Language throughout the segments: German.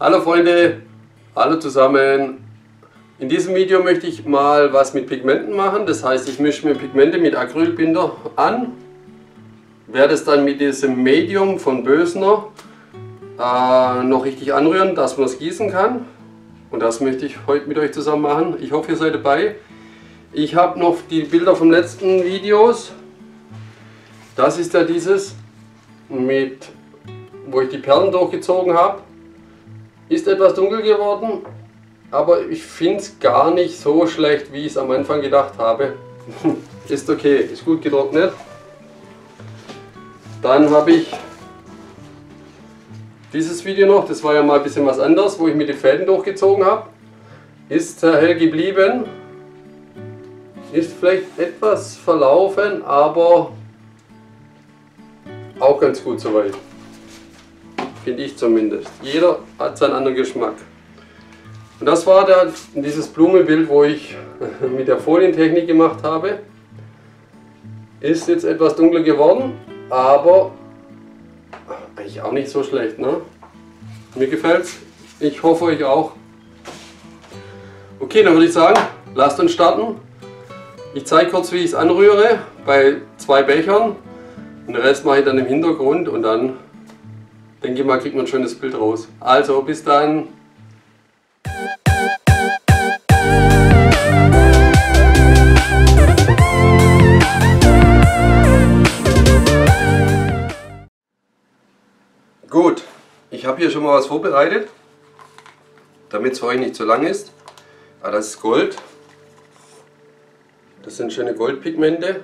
Hallo Freunde, hallo zusammen. In diesem Video möchte ich mal was mit Pigmenten machen. Das heißt, ich mische mir Pigmente mit Acrylbinder an, werde es dann mit diesem Medium von Bösner noch richtig anrühren, dass man es gießen kann. Und das möchte ich heute mit euch zusammen machen. Ich hoffe, ihr seid dabei. Ich habe noch die Bilder vom letzten Videos. Das ist ja dieses, mit, wo ich die Perlen durchgezogen habe. Ist etwas dunkel geworden, aber ich finde es gar nicht so schlecht, wie ich es am Anfang gedacht habe. Ist okay, ist gut getrocknet. Dann habe ich dieses Video noch, das war ja mal ein bisschen was anderes, wo ich mir die Fäden durchgezogen habe. Ist sehr hell geblieben. Ist vielleicht etwas verlaufen, aber auch ganz gut soweit. Finde ich zumindest. Jeder hat seinen anderen Geschmack. Und das war dann dieses Blumenbild, wo ich mit der Folientechnik gemacht habe. Ist jetzt etwas dunkler geworden, aber eigentlich auch nicht so schlecht, ne? Mir gefällt's. Ich hoffe euch auch. Okay, dann würde ich sagen, lasst uns starten. Ich zeige kurz, wie ich es anrühre bei 2 Bechern. Den Rest mache ich dann im Hintergrund und dann denke mal, kriegt man ein schönes Bild raus. Also, bis dann! Gut, ich habe hier schon mal was vorbereitet, damit es für euch nicht zu lang ist. Ah, das ist Gold. Das sind schöne Goldpigmente.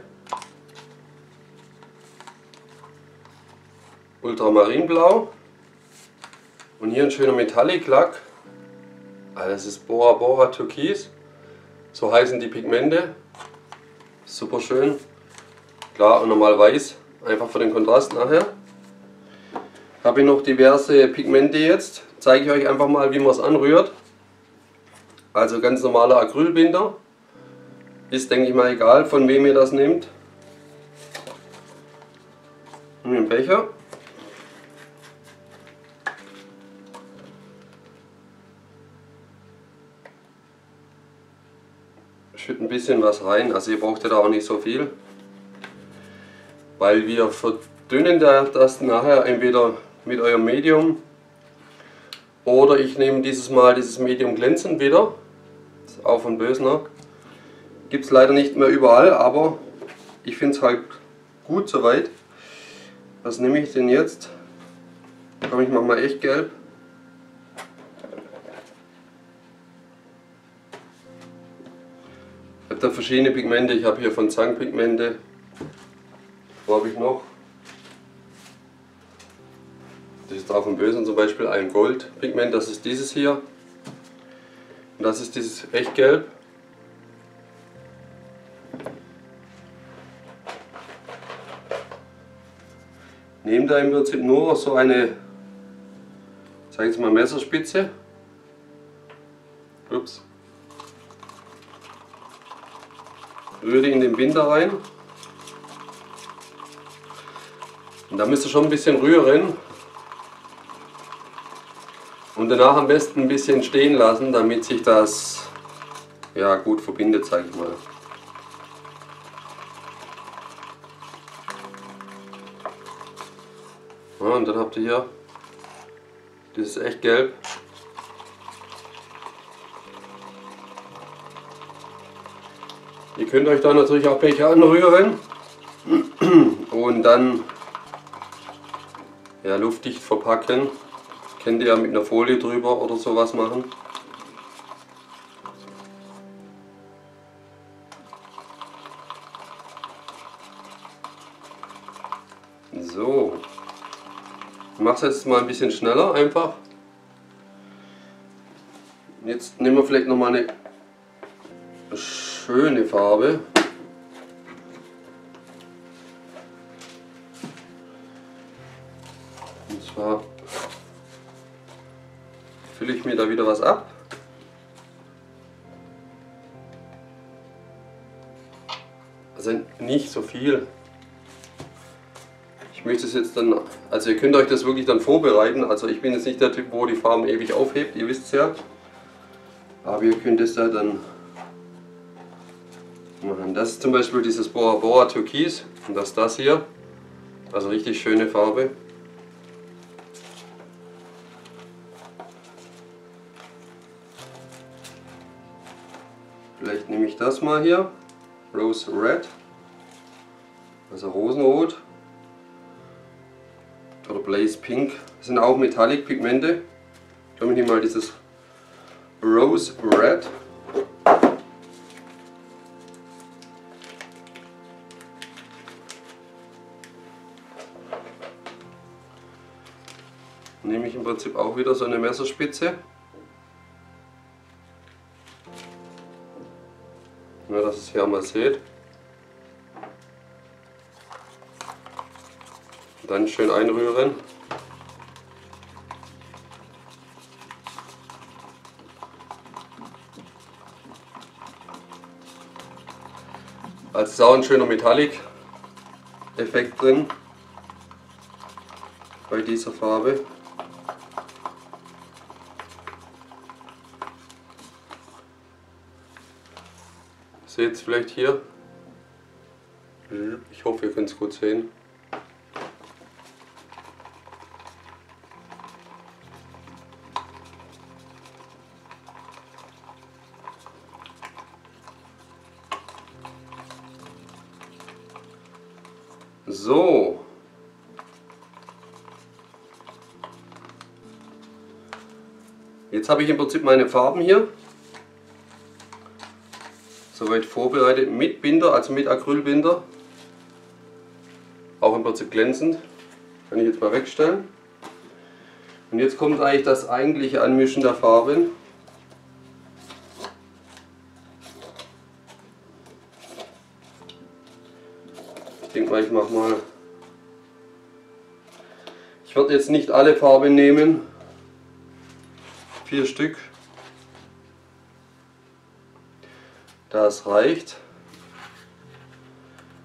Ultramarinblau und hier ein schöner Metallic-Lack, das ist Bora Bora Türkis, so heißen die Pigmente, super schön, klar und normal weiß, einfach für den Kontrast nachher. Habe ich noch diverse Pigmente jetzt, zeige ich euch einfach mal, wie man es anrührt, also ganz normaler Acrylbinder, ist denke ich mal egal, von wem ihr das nehmt, und einen Becher. Schütt ein bisschen was rein, also ihr braucht ja da auch nicht so viel, weil wir verdünnen das nachher entweder mit eurem Medium oder ich nehme dieses Mal dieses Medium glänzend wieder, das ist auch von Bösner, gibt es leider nicht mehr überall, aber ich finde es halt gut soweit. Was nehme ich denn jetzt? Komm, ich mache mal echt gelb. Ich habe da verschiedene Pigmente, ich habe hier von Zang Pigmente, wo habe ich noch? Das ist auch von Bösner zum Beispiel ein Goldpigment, das ist dieses hier. Und das ist dieses Echtgelb. Nehmt da im Prinzip nur so eine, sage ich mal, Messerspitze. Ups. Rühre in den Binder rein und da müsst ihr schon ein bisschen rühren und danach am besten ein bisschen stehen lassen, damit sich das ja gut verbindet, sage ich mal. Ja, und dann habt ihr hier dieses Echtgelb. Ihr könnt euch da natürlich auch Becher anrühren und dann ja, luftdicht verpacken. Könnt ihr ja mit einer Folie drüber oder sowas machen. So, ich mache es jetzt mal ein bisschen schneller einfach. Jetzt nehmen wir vielleicht nochmal eine schöne Farbe. Und zwar fülle ich mir da wieder was ab. Also nicht so viel. Ich Ich möchte es jetzt dann, also ihr könnt euch das wirklich dann vorbereiten. Also ich bin jetzt nicht der Typ, wo die Farben ewig aufhebt, ihr wisst es ja. Aber ihr könnt es da dann machen. Das ist zum Beispiel dieses Bora Bora Türkis und das das hier. Also richtig schöne Farbe. Vielleicht nehme ich das mal hier, Rose Red, also Rosenrot oder Blaze Pink. Das sind auch Metallic Pigmente. Ich nehme mal dieses Rose Red. Nehme ich im Prinzip auch wieder so eine Messerspitze. Ja, dass ihr es hier mal seht. Dann schön einrühren. Also ist auch ein schöner Metallic-Effekt drin bei dieser Farbe. Seht es vielleicht hier? Ich hoffe, ihr könnt es gut sehen. So. Jetzt habe ich im Prinzip meine Farben hier soweit vorbereitet mit Binder, also mit Acrylbinder. Auch im Prinzip glänzend. Kann ich jetzt mal wegstellen. Und jetzt kommt eigentlich das eigentliche Anmischen der Farben. Ich denke mal, ich mache mal. Ich werde jetzt nicht alle Farben nehmen. 4 Stück. Das reicht.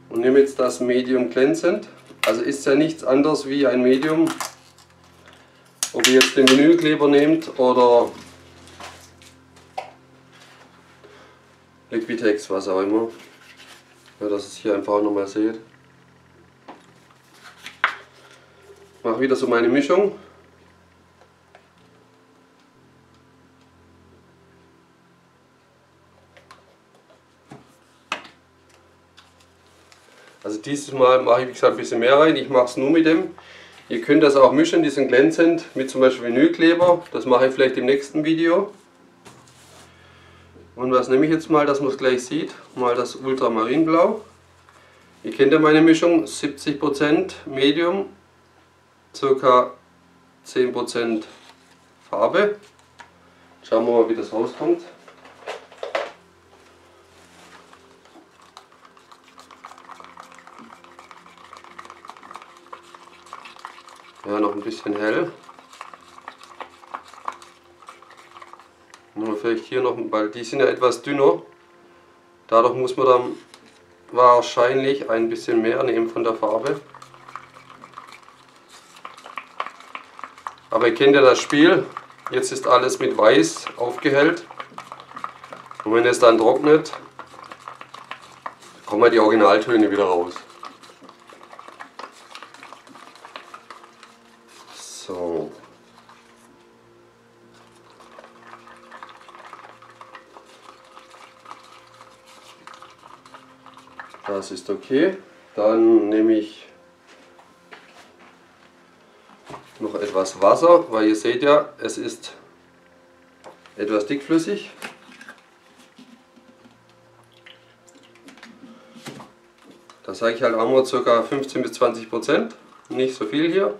Und nehme jetzt das Medium glänzend. Also ist ja nichts anderes wie ein Medium. Ob ihr jetzt den Vinylkleber nehmt oder Liquitex, was auch immer. Ja, dass ihr es hier einfach nochmal seht. Ich mache wieder so meine Mischung. Also dieses Mal mache ich, wie gesagt, ein bisschen mehr rein. Ich mache es nur mit dem. Ihr könnt das auch mischen, die sind glänzend, mit zum Beispiel Vinylkleber. Das mache ich vielleicht im nächsten Video. Und was nehme ich jetzt mal, dass man es gleich sieht? Mal das Ultramarinblau. Ihr kennt ja meine Mischung, 70% Medium, ca. 10% Farbe. Schauen wir mal, wie das rauskommt. Ja, noch ein bisschen hell. Nur vielleicht hier noch, weil die sind ja etwas dünner. Dadurch muss man dann wahrscheinlich ein bisschen mehr nehmen von der Farbe. Aber ihr kennt ja das Spiel. Jetzt ist alles mit Weiß aufgehellt. Und wenn es dann trocknet, kommen ja die Originaltöne wieder raus. So. Das ist okay. Dann nehme ich noch etwas Wasser, weil ihr seht ja, es ist etwas dickflüssig. Da sage ich halt auch mal ca. 15 bis 20%. Nicht so viel hier.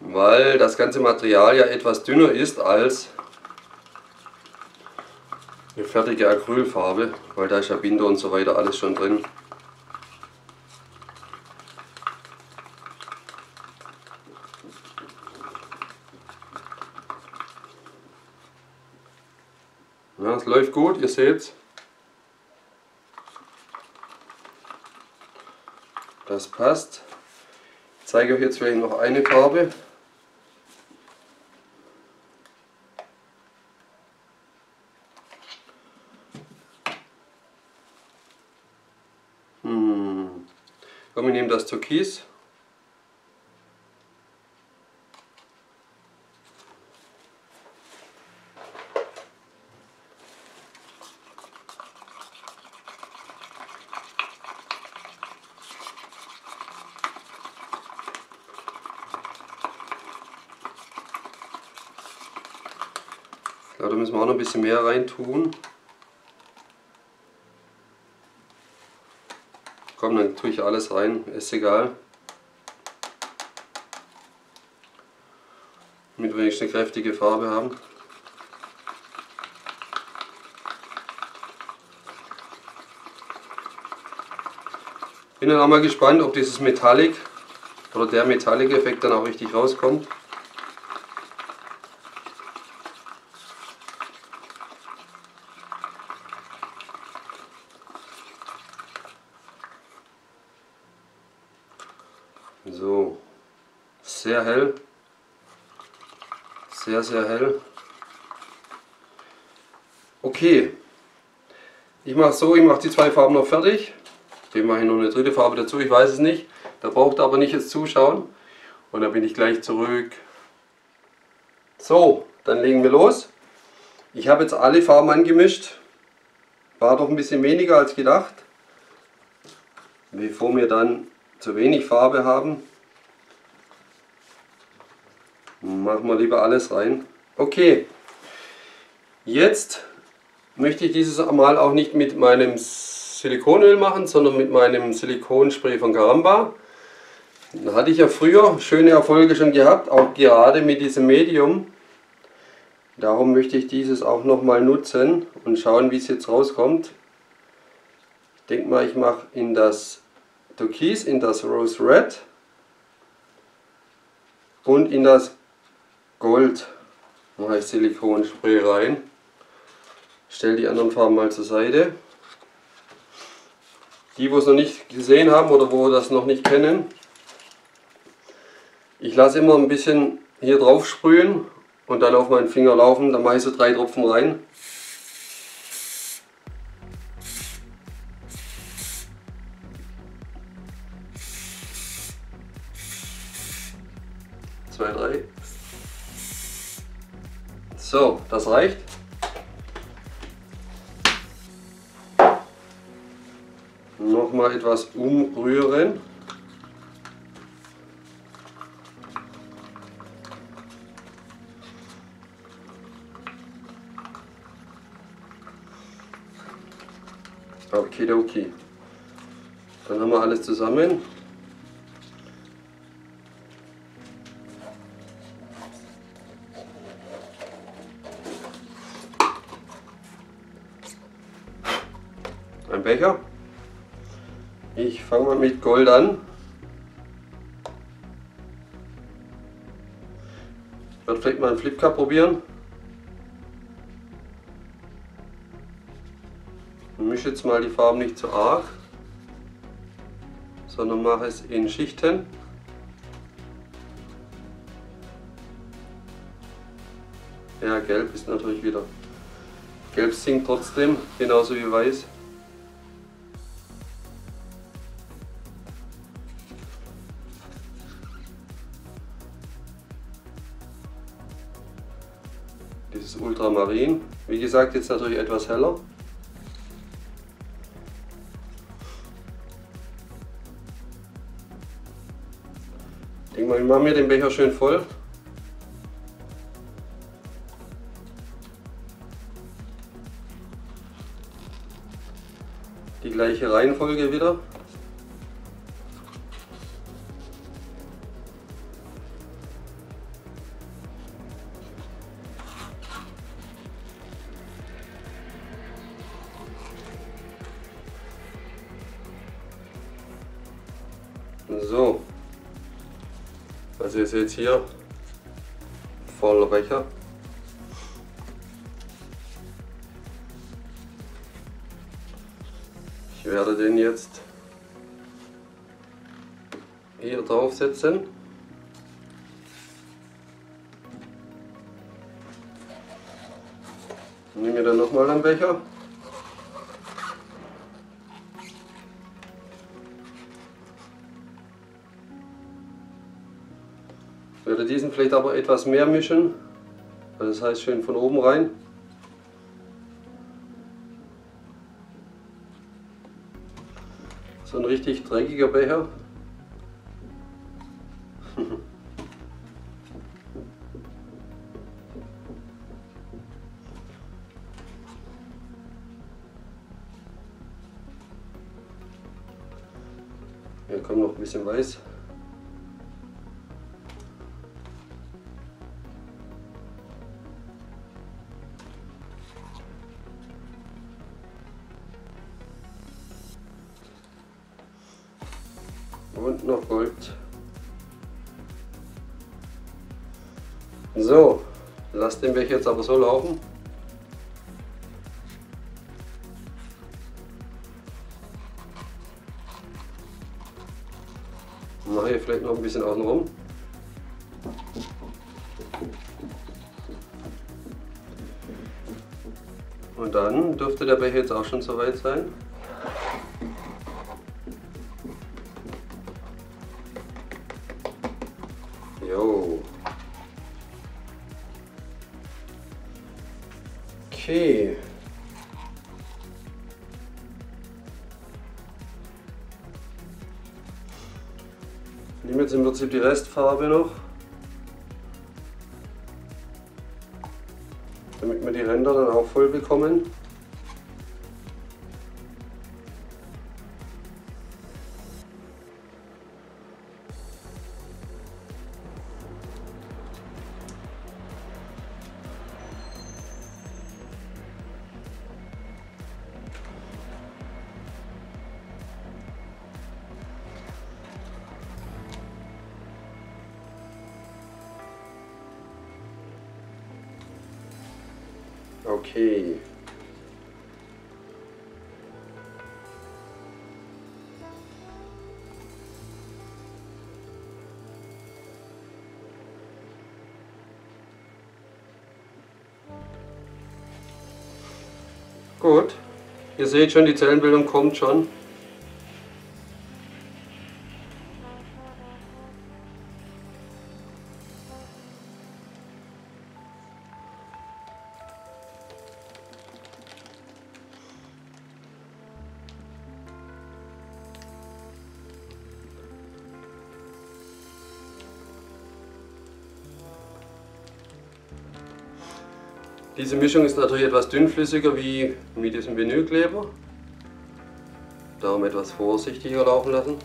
Weil das ganze Material ja etwas dünner ist als eine fertige Acrylfarbe, weil da ist ja Binder und so weiter alles schon drin. Ja, es läuft gut, ihr seht's. das passt. Ich zeige euch jetzt vielleicht noch eine Farbe. Komm, wir nehmen das Türkis. Ich glaube, da müssen wir auch noch ein bisschen mehr reintun. Komm, dann tue ich alles rein, ist egal. Damit wir wenigstens eine kräftige Farbe haben. Bin dann auch mal gespannt, ob dieses Metallic oder der Metallic-Effekt dann auch richtig rauskommt. So, sehr hell, sehr, sehr hell. Okay, ich mache so, ich mache die zwei Farben noch fertig. Ich mache hier noch eine dritte Farbe dazu, ich weiß es nicht. Da braucht ihr aber nicht jetzt zuschauen. Und dann bin ich gleich zurück. So, dann legen wir los. Ich habe jetzt alle Farben angemischt. War doch ein bisschen weniger als gedacht. Bevor mir dann zu wenig Farbe haben, machen wir lieber alles rein. Okay, jetzt möchte ich dieses Mal auch nicht mit meinem Silikonöl machen, sondern mit meinem Silikonspray von Caramba. Da hatte ich ja früher schöne Erfolge schon gehabt, auch gerade mit diesem Medium. Darum möchte ich dieses auch nochmal nutzen und schauen, wie es jetzt rauskommt. Ich denke mal, ich mache in das Türkis, in das Rose Red und in das Gold mache ich Silikonspray rein. Stelle die anderen Farben mal zur Seite. Die, wo es noch nicht gesehen haben oder wo das noch nicht kennen, ich lasse immer ein bisschen hier drauf sprühen und dann auf meinen Finger laufen. Dann mache ich so 3 Tropfen rein. So, das reicht. Nochmal etwas umrühren. Okidoki. Dann haben wir alles zusammen. Ein Becher. Ich fange mal mit Gold an. Ich werde vielleicht mal einen Flipcup probieren. Ich mische jetzt mal die Farben nicht zu arg, sondern mache es in Schichten. Ja, Gelb ist natürlich wieder. Gelb sinkt trotzdem, genauso wie Weiß. Dieses Ultramarin, wie gesagt, jetzt natürlich etwas heller. Ich denke mal, ich mache mir den Becher schön voll. Die gleiche Reihenfolge wieder. So, also ihr seht hier, voller Becher. Ich werde den jetzt hier draufsetzen. Nehmen wir dann nochmal einen Becher. Ich werde diesen vielleicht aber etwas mehr mischen, das heißt schön von oben rein. So ein richtig dreckiger Becher. Hier kommt noch ein bisschen Weiß. Und noch Gold. So, lasst den Becher jetzt aber so laufen. Mache hier vielleicht noch ein bisschen außen rum. Und dann dürfte der Becher jetzt auch schon soweit sein. Okay. Ich nehme jetzt im Prinzip die Restfarbe noch, damit wir die Ränder dann auch voll bekommen. Okay. Gut. Ihr seht schon, die Zellenbildung kommt schon. Diese Mischung ist natürlich etwas dünnflüssiger wie mit diesem Vinylkleber. Darum etwas vorsichtiger laufen lassen.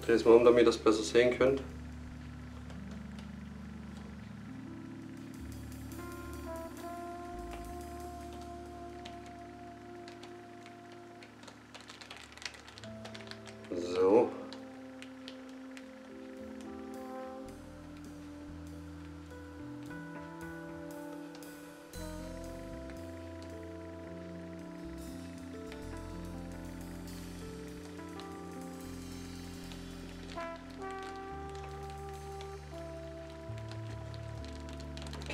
Ich drehe es mal um, damit ihr es besser sehen könnt. So.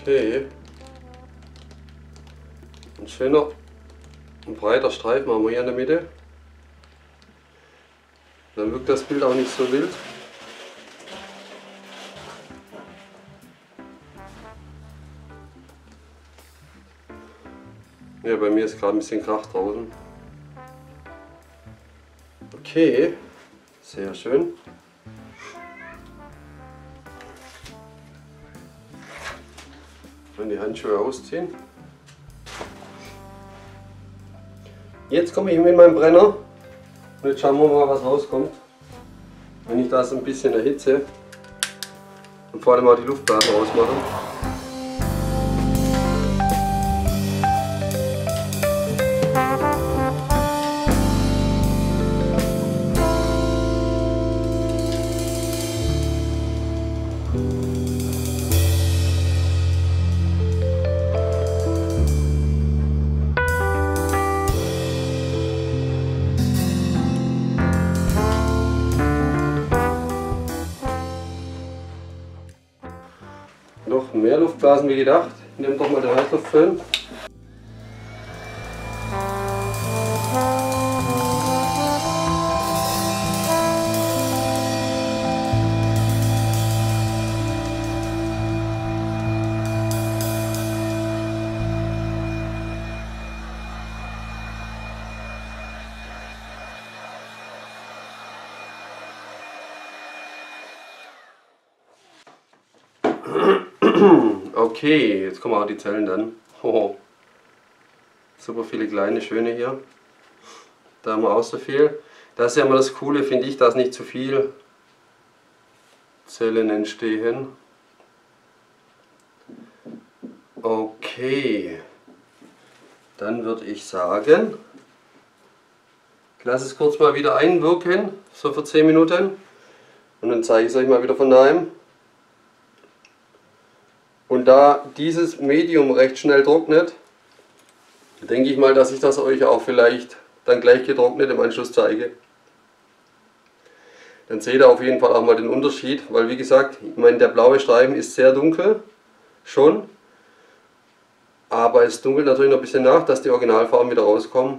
Okay. Ein schöner, ein breiter Streifen haben wir hier in der Mitte. Dann wirkt das Bild auch nicht so wild. Ja, bei mir ist gerade ein bisschen Krach draußen. Okay, sehr schön. Dann die Handschuhe ausziehen. Jetzt komme ich mit meinem Brenner. Und jetzt schauen wir mal, was rauskommt, wenn ich das ein bisschen erhitze und vor allem auch die Luftblasen rausmache. aufblasen wie gedacht. Nimm doch mal den Heißluftföhn. Okay, jetzt kommen auch die Zellen dann. Oh, super viele kleine, schöne hier. Da haben wir auch so viel. Das ist ja immer das Coole, finde ich, dass nicht zu viel Zellen entstehen. Okay, dann würde ich sagen, ich lasse es kurz mal wieder einwirken, so für 10 Minuten. Und dann zeige ich es euch mal wieder von daheim. Und da dieses Medium recht schnell trocknet, denke ich mal, dass ich das euch auch vielleicht dann gleich getrocknet im Anschluss zeige. Dann seht ihr auf jeden Fall auch mal den Unterschied, weil wie gesagt, ich meine, der blaue Streifen ist sehr dunkel, schon. Aber es dunkelt natürlich noch ein bisschen nach, dass die Originalfarben wieder rauskommen.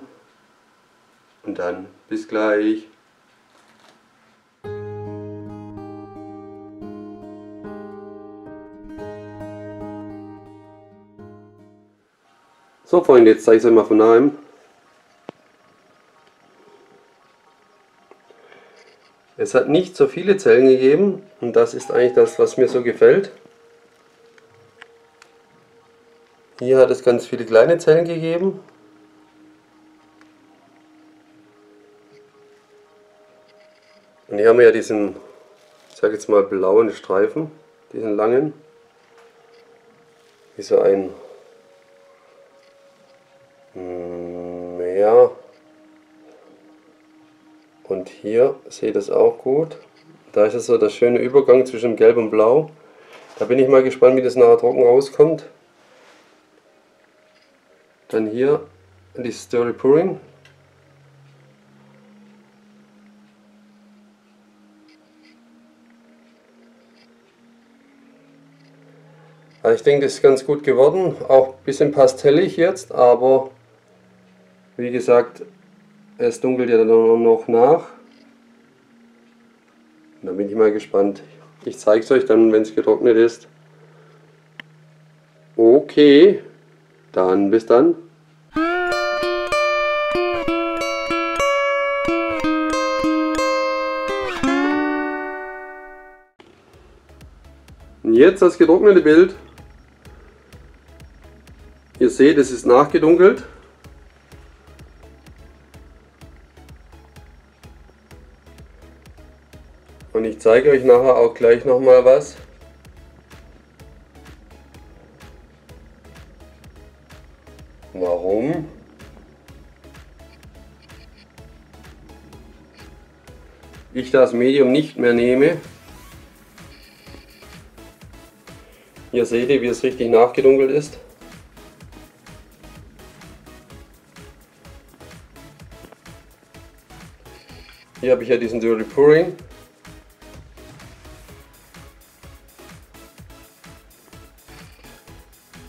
Und dann bis gleich. So Freunde, jetzt zeige ich es euch mal von daheim. Es hat nicht so viele Zellen gegeben und das ist eigentlich das, was mir so gefällt. Hier hat es ganz viele kleine Zellen gegeben. Und hier haben wir ja diesen, ich sage jetzt mal, blauen Streifen, diesen langen. Wie so ein... Ja. Und hier seht ihr es auch gut. Da ist es so der schöne Übergang zwischen Gelb und Blau. Da bin ich mal gespannt, wie das nachher trocken rauskommt. Dann hier die Stirl Pouring. Also ich denke, das ist ganz gut geworden. Auch ein bisschen pastellig jetzt, aber wie gesagt, es dunkelt ja dann noch nach. Da bin ich mal gespannt. Ich zeige es euch dann, wenn es getrocknet ist. Okay, dann bis dann. Und jetzt das getrocknete Bild. Ihr seht, es ist nachgedunkelt. Und ich zeige euch nachher auch gleich nochmal was. Warum? Ich das Medium nicht mehr nehme. Hier seht ihr, wie es richtig nachgedunkelt ist. Hier habe ich ja diesen Dirty Pouring.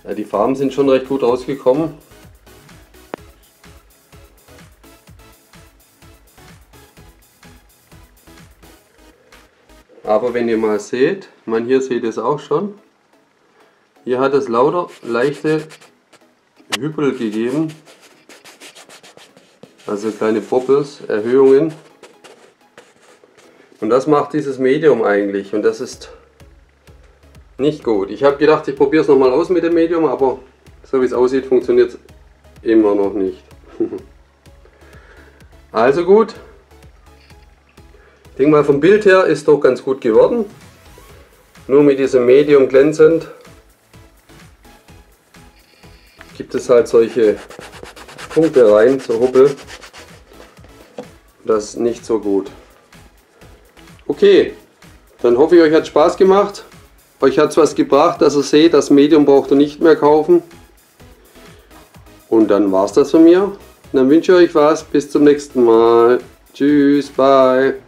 Ja, die Farben sind schon recht gut rausgekommen. Aber wenn ihr mal seht, man hier seht es auch schon, hier hat es lauter leichte Hüppel gegeben, also kleine Bubbles, Erhöhungen. Und das macht dieses Medium eigentlich und das ist nicht gut. Ich habe gedacht, ich probiere es nochmal aus mit dem Medium, aber so wie es aussieht, funktioniert es immer noch nicht. Also gut. Ich denke mal, vom Bild her ist doch ganz gut geworden. Nur mit diesem Medium glänzend gibt es halt solche Punkte rein, so Hubbel. Das ist nicht so gut. Okay, dann hoffe ich, euch hat es Spaß gemacht. Euch hat es was gebracht, dass ihr seht, das Medium braucht ihr nicht mehr kaufen. Und dann war es das von mir. Dann wünsche ich euch was. Bis zum nächsten Mal. Tschüss, bye.